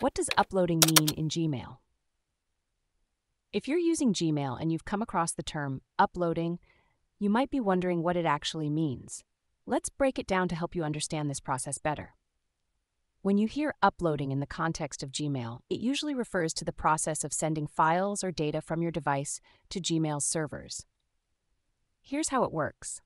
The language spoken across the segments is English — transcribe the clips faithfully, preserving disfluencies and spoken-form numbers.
What does uploading mean in Gmail? If you're using Gmail and you've come across the term uploading, you might be wondering what it actually means. Let's break it down to help you understand this process better. When you hear uploading in the context of Gmail, it usually refers to the process of sending files or data from your device to Gmail's servers. Here's how it works.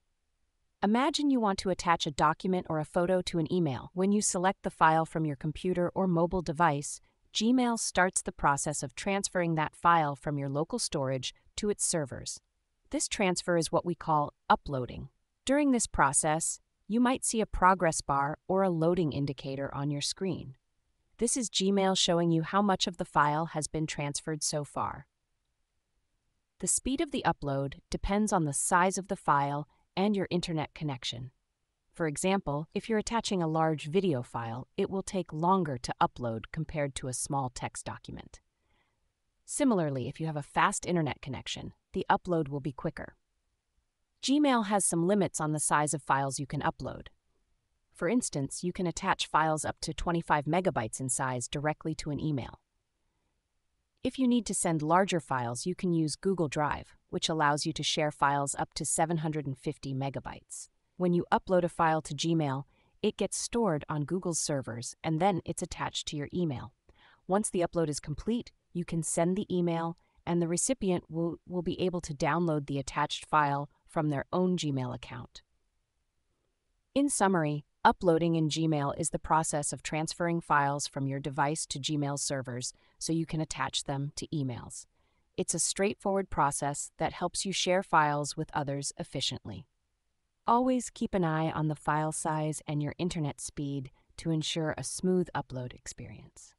Imagine you want to attach a document or a photo to an email. When you select the file from your computer or mobile device, Gmail starts the process of transferring that file from your local storage to its servers. This transfer is what we call uploading. During this process, you might see a progress bar or a loading indicator on your screen. This is Gmail showing you how much of the file has been transferred so far. The speed of the upload depends on the size of the file and your internet connection. For example, if you're attaching a large video file, it will take longer to upload compared to a small text document. Similarly, if you have a fast internet connection, the upload will be quicker. Gmail has some limits on the size of files you can upload. For instance, you can attach files up to twenty-five megabytes in size directly to an email. If you need to send larger files, you can use Google Drive, which allows you to share files up to seven hundred fifty megabytes. When you upload a file to Gmail, it gets stored on Google's servers and then it's attached to your email. Once the upload is complete, you can send the email and the recipient will, will be able to download the attached file from their own Gmail account. In summary, uploading in Gmail is the process of transferring files from your device to Gmail servers so you can attach them to emails. It's a straightforward process that helps you share files with others efficiently. Always keep an eye on the file size and your internet speed to ensure a smooth upload experience.